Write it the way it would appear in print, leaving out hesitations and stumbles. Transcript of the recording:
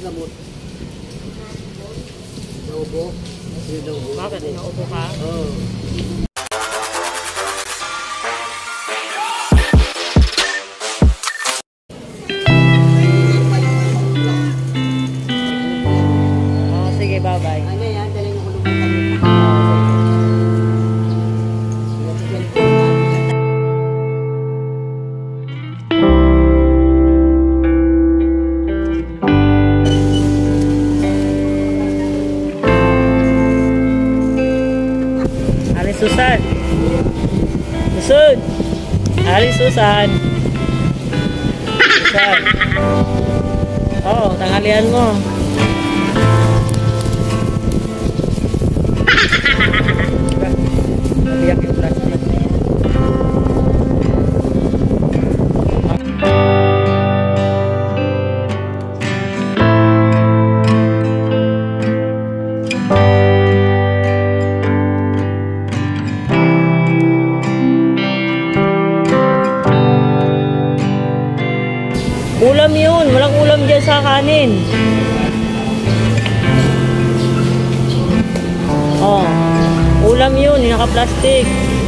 Gamot. Naubo. Naubo. Bakit? Naubo ka? Oo. Oh, sige, bye-bye. Ano yan? Daling ako ng pagkakamit. Susan. Susan. Ali Susan. Susan. Oh, tanghalian mo. Iyak yung plastic. Ulam yun. Walang ulam dyan sa kanin. Oh. Ulam yun. Naka-plastic.